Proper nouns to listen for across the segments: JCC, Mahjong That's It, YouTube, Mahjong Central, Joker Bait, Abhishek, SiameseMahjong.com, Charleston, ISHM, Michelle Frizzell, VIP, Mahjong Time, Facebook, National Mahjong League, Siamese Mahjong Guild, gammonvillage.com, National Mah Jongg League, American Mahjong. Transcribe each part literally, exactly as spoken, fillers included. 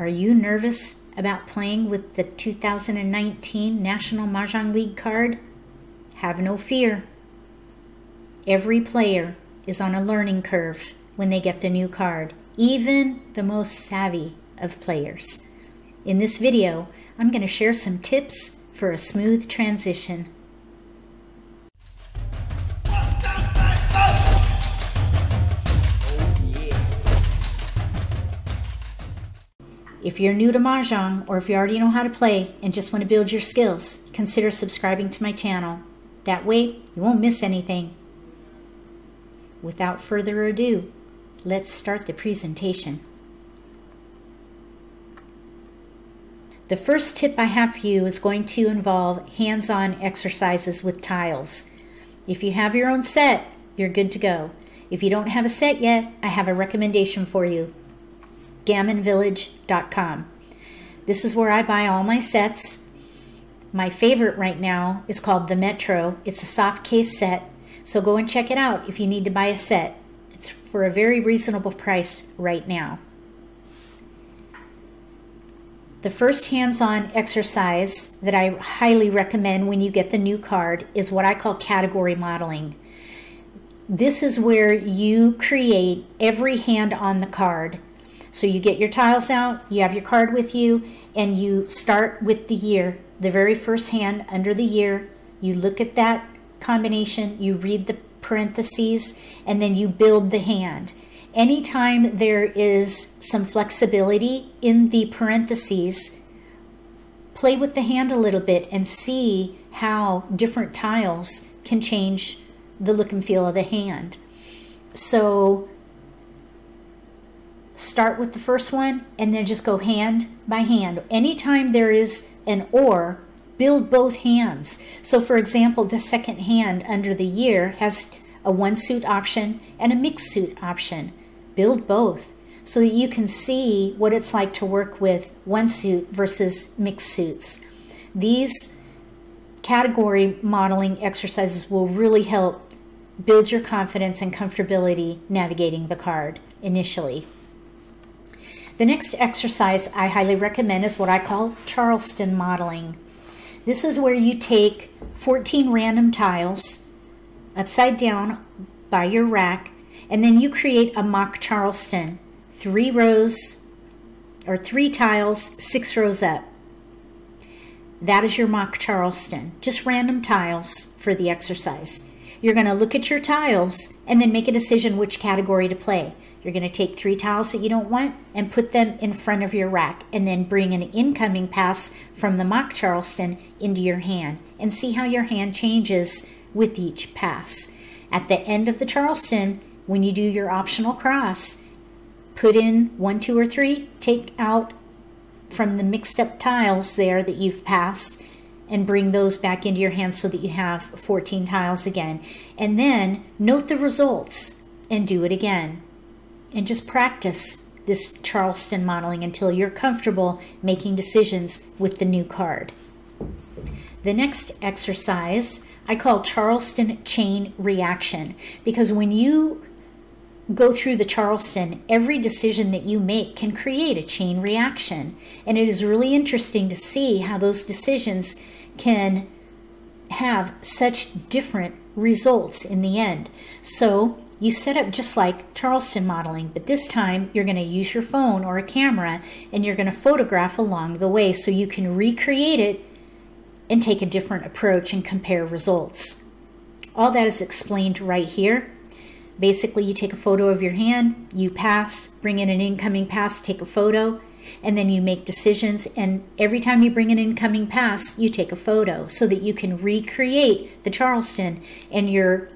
Are you nervous about playing with the two thousand nineteen National Mah Jongg League card? Have no fear. Every player is on a learning curve when they get the new card, even the most savvy of players. In this video, I'm going to share some tips for a smooth transition. If you're new to Mahjong, or if you already know how to play and just want to build your skills, consider subscribing to my channel. That way, you won't miss anything. Without further ado, let's start the presentation. The first tip I have for you is going to involve hands-on exercises with tiles. If you have your own set, you're good to go. If you don't have a set yet, I have a recommendation for you. gammon village dot com. This is where I buy all my sets. My favorite right now is called the Metro. It's a soft case set, so go and check it out if you need to buy a set. It's for a very reasonable price right now. The first hands-on exercise that I highly recommend when you get the new card is what I call category modeling. This is where you create every hand on the card. So you get your tiles out, you have your card with you, and you start with the year, the very first hand under the year. You look at that combination, you read the parentheses, and then you build the hand. Anytime there is some flexibility in the parentheses, play with the hand a little bit and see how different tiles can change the look and feel of the hand. So start with the first one and then just go hand by hand. Anytime there is an or, build both hands. So for example, the second hand under the year has a one suit option and a mixed suit option. Build both so that you can see what it's like to work with one suit versus mixed suits. These category modeling exercises will really help build your confidence and comfortability navigating the card initially. The next exercise I highly recommend is what I call Charleston modeling. This is where you take fourteen random tiles upside down by your rack, and then you create a mock Charleston. Three rows, or three tiles, six rows up. That is your mock Charleston, just random tiles for the exercise. You're going to look at your tiles and then make a decision which category to play. You're going to take three tiles that you don't want and put them in front of your rack, and then bring an incoming pass from the mock Charleston into your hand and see how your hand changes with each pass. At the end of the Charleston, when you do your optional cross, put in one, two, or three, take out from the mixed up tiles there that you've passed and bring those back into your hand so that you have fourteen tiles again. And then note the results and do it again. And just practice this Charleston modeling until you're comfortable making decisions with the new card. The next exercise I call Charleston chain reaction, because when you go through the Charleston, every decision that you make can create a chain reaction. And it is really interesting to see how those decisions can have such different results in the end. So you set up just like Charleston modeling, but this time you're going to use your phone or a camera and you're going to photograph along the way so you can recreate it and take a different approach and compare results. All that is explained right here. Basically, you take a photo of your hand, you pass, bring in an incoming pass, take a photo, and then you make decisions. And every time you bring an incoming pass, you take a photo so that you can recreate the Charleston and your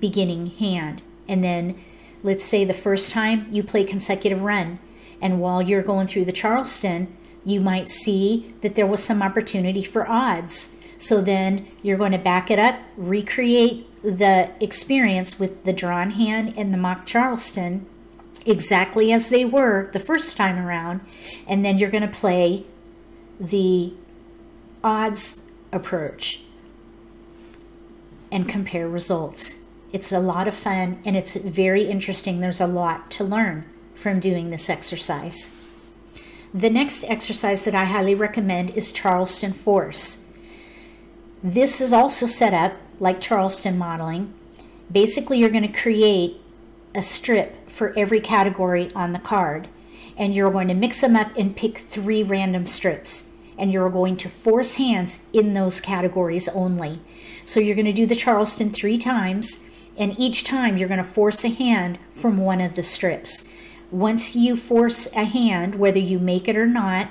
beginning hand. And then let's say the first time you play consecutive run, and while you're going through the Charleston, you might see that there was some opportunity for odds. So then you're going to back it up, recreate the experience with the drawn hand and the mock Charleston exactly as they were the first time around. And then you're going to play the odds approach and compare results. It's a lot of fun and it's very interesting. There's a lot to learn from doing this exercise. The next exercise that I highly recommend is Charleston Force. This is also set up like Charleston modeling. Basically, you're going to create a strip for every category on the card, and you're going to mix them up and pick three random strips, and you're going to force hands in those categories only. So you're going to do the Charleston three times, and each time you're going to force a hand from one of the strips. Once you force a hand, whether you make it or not,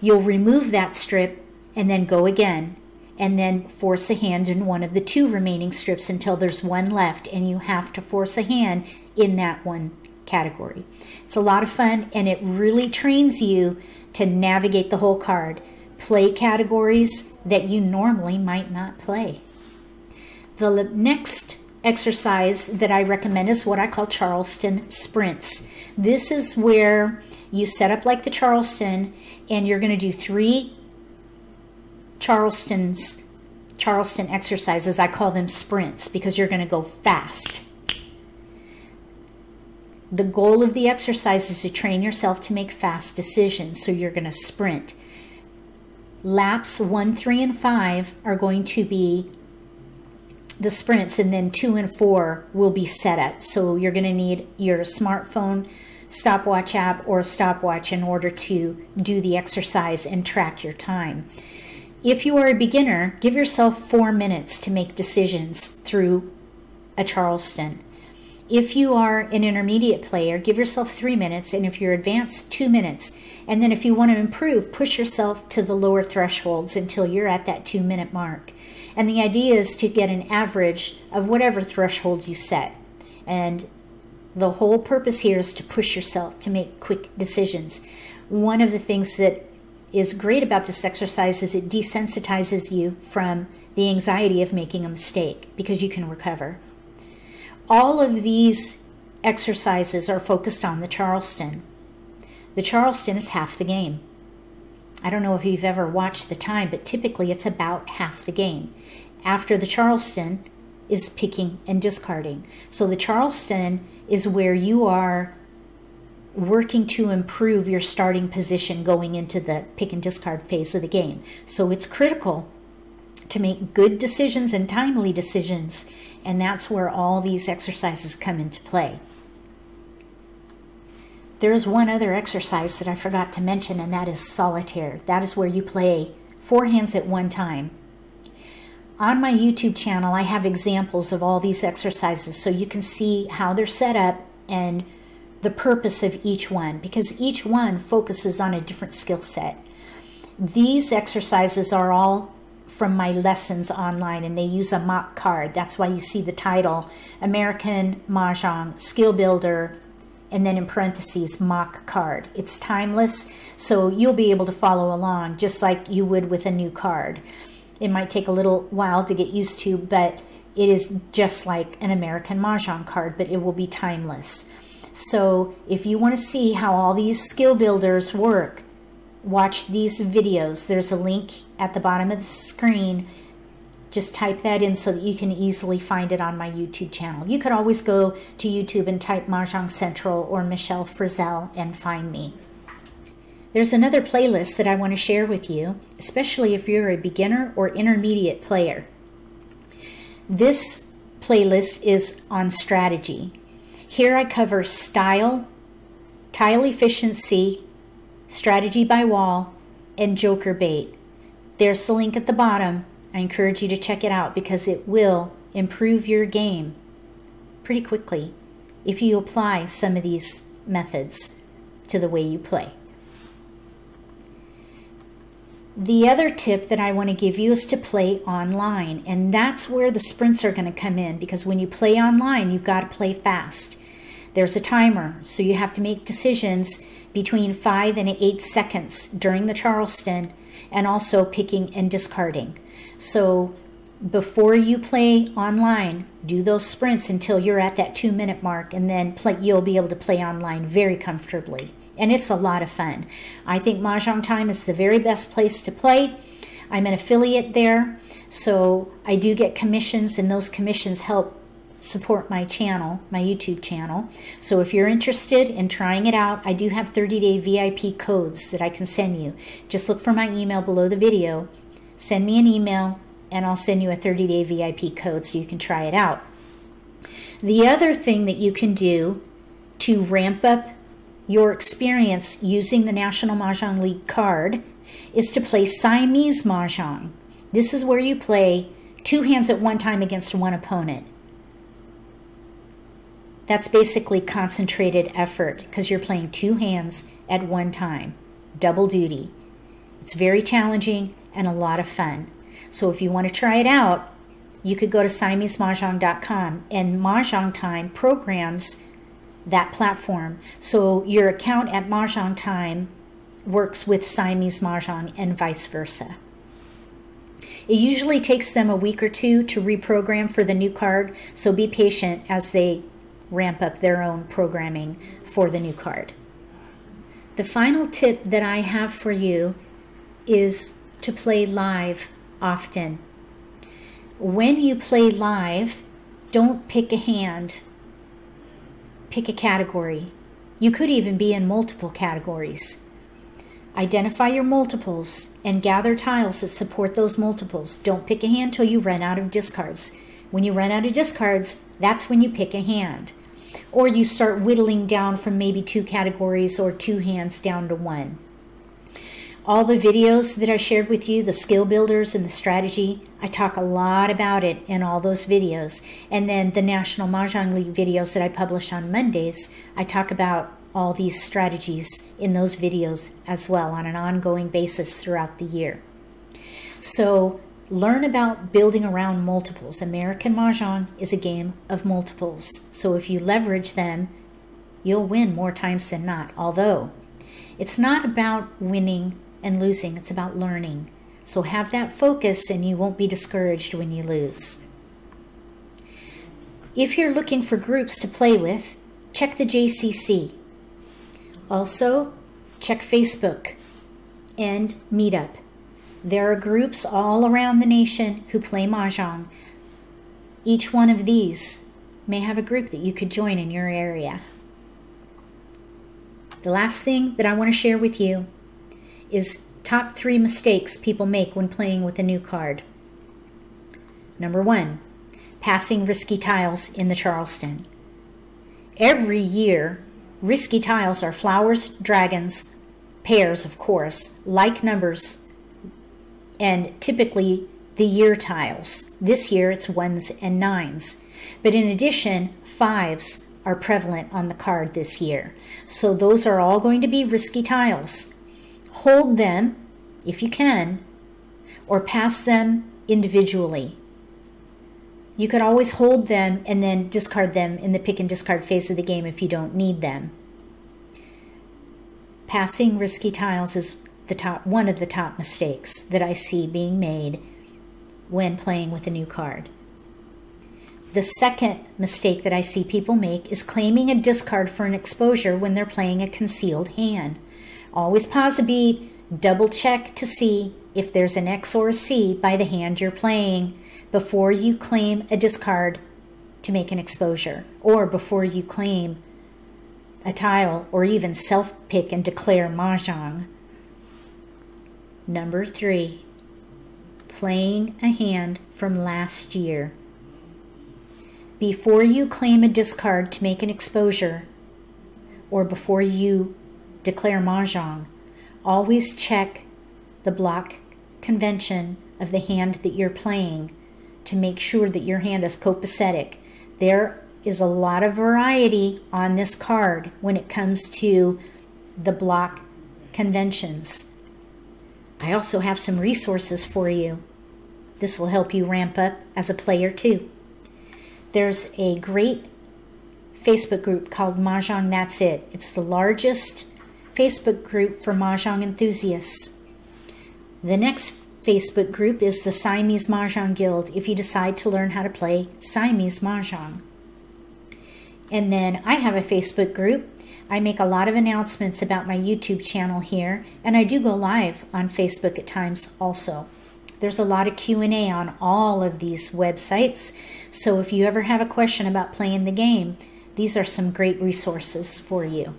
you'll remove that strip and then go again, and then force a hand in one of the two remaining strips until there's one left, and you have to force a hand in that one category. It's a lot of fun, and it really trains you to navigate the whole card, play categories that you normally might not play. The next exercise that I recommend is what I call Charleston Sprints. This is where you set up like the Charleston, and you're going to do three Charleston's Charleston exercises. I call them sprints because you're going to go fast. The goal of the exercise is to train yourself to make fast decisions, so you're going to sprint. Laps one, three, and five are going to be the sprints, and then two and four will be set up. So you're going to need your smartphone stopwatch app or a stopwatch in order to do the exercise and track your time. If you are a beginner, give yourself four minutes to make decisions through a Charleston. If you are an intermediate player, give yourself three minutes, and if you're advanced, two minutes. And then if you want to improve, push yourself to the lower thresholds until you're at that two-minute mark. And the idea is to get an average of whatever threshold you set. And the whole purpose here is to push yourself to make quick decisions. One of the things that is great about this exercise is it desensitizes you from the anxiety of making a mistake because you can recover. All of these exercises are focused on the Charleston. The Charleston is half the game. I don't know if you've ever watched the time, but typically it's about half the game. After the Charleston is picking and discarding. So the Charleston is where you are working to improve your starting position going into the pick and discard phase of the game. So it's critical to make good decisions and timely decisions, and that's where all these exercises come into play. There's one other exercise that I forgot to mention, and that is solitaire. That is where you play four hands at one time. On my YouTube channel, I have examples of all these exercises, so you can see how they're set up and the purpose of each one, because each one focuses on a different skill set. These exercises are all from my lessons online, and they use a mock card. That's why you see the title, American Mahjong Skill Builder, and then in parentheses, mock card. It's timeless, so you'll be able to follow along just like you would with a new card. It might take a little while to get used to, but it is just like an American Mahjong card, but it will be timeless. So if you want to see how all these skill builders work, watch these videos. There's a link at the bottom of the screen. Just type that in so that you can easily find it on my YouTube channel. You could always go to YouTube and type Mahjong Central or Michelle Frizzell and find me. There's another playlist that I want to share with you, especially if you're a beginner or intermediate player. This playlist is on strategy. Here I cover style, tile efficiency, strategy by wall, and joker bait. There's the link at the bottom. I encourage you to check it out because it will improve your game pretty quickly if you apply some of these methods to the way you play. The other tip that I want to give you is to play online, and that's where the sprints are going to come in, because when you play online, you've got to play fast. There's a timer, so you have to make decisions between five and eight seconds during the Charleston, and also picking and discarding. So before you play online, do those sprints until you're at that two minute mark, and then play, you'll be able to play online very comfortably. And it's a lot of fun. I think Mahjong Time is the very best place to play. I'm an affiliate there, so I do get commissions, and those commissions help support my channel, my YouTube channel. So if you're interested in trying it out, I do have thirty day V I P codes that I can send you. Just look for my email below the video, send me an email, and I'll send you a thirty day V I P code so you can try it out. The other thing that you can do to ramp up your experience using the National Mahjong League card is to play Siamese Mahjong. This is where you play two hands at one time against one opponent. That's basically concentrated effort because you're playing two hands at one time, double duty. It's very challenging and a lot of fun. So if you want to try it out, you could go to Siamese Mahjong dot com, and Mahjong Time programs that platform. So your account at Mahjong Time works with Siamese Mahjong and vice versa. It usually takes them a week or two to reprogram for the new card, so be patient as they ramp up their own programming for the new card. The final tip that I have for you is to play live often. When you play live, don't pick a hand, pick a category. You could even be in multiple categories. Identify your multiples and gather tiles that support those multiples. Don't pick a hand till you run out of discards. When you run out of discards, that's when you pick a hand. Or you start whittling down from maybe two categories or two hands down to one. All the videos that I shared with you, the skill builders and the strategy, I talk a lot about it in all those videos. And then the National Mahjong League videos that I publish on Mondays, I talk about all these strategies in those videos as well on an ongoing basis throughout the year. So learn about building around multiples. American Mahjong is a game of multiples. So if you leverage them, you'll win more times than not. Although it's not about winning and losing, it's about learning. So have that focus and you won't be discouraged when you lose. If you're looking for groups to play with, check the J C C. Also, check Facebook and Meetup. There are groups all around the nation who play Mahjong. Each one of these may have a group that you could join in your area. The last thing that I want to share with you is top three mistakes people make when playing with a new card. Number one, passing risky tiles in the Charleston. Every year, risky tiles are flowers, dragons, pairs, of course, like numbers, and typically the year tiles. This year it's ones and nines. But in addition, fives are prevalent on the card this year. So those are all going to be risky tiles. Hold them, if you can, or pass them individually. You could always hold them and then discard them in the pick and discard phase of the game if you don't need them. Passing risky tiles is the top, one of the top mistakes that I see being made when playing with a new card. The second mistake that I see people make is claiming a discard for an exposure when they're playing a concealed hand. Always pause a beat, double check to see if there's an X or a C by the hand you're playing before you claim a discard to make an exposure, or before you claim a tile, or even self-pick and declare Mahjong. Number three, playing a hand from last year. Before you claim a discard to make an exposure, or before you declare Mahjong, always check the block convention of the hand that you're playing to make sure that your hand is copacetic. There is a lot of variety on this card when it comes to the block conventions. I also have some resources for you. This will help you ramp up as a player too. There's a great Facebook group called Mahjong That's It. It's the largest Facebook group for Mahjong enthusiasts. The next Facebook group is the Siamese Mahjong Guild if you decide to learn how to play Siamese Mahjong. And then I have a Facebook group. I make a lot of announcements about my YouTube channel here, and I do go live on Facebook at times also. There's a lot of Q and A on all of these websites. So if you ever have a question about playing the game, these are some great resources for you.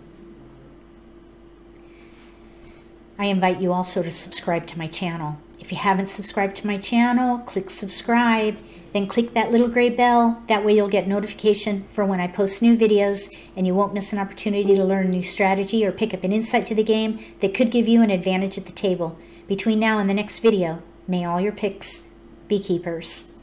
I invite you also to subscribe to my channel. If you haven't subscribed to my channel, click subscribe, then click that little gray bell. That way you'll get notification for when I post new videos, and you won't miss an opportunity to learn a new strategy or pick up an insight to the game that could give you an advantage at the table. Between now and the next video, may all your picks be keepers.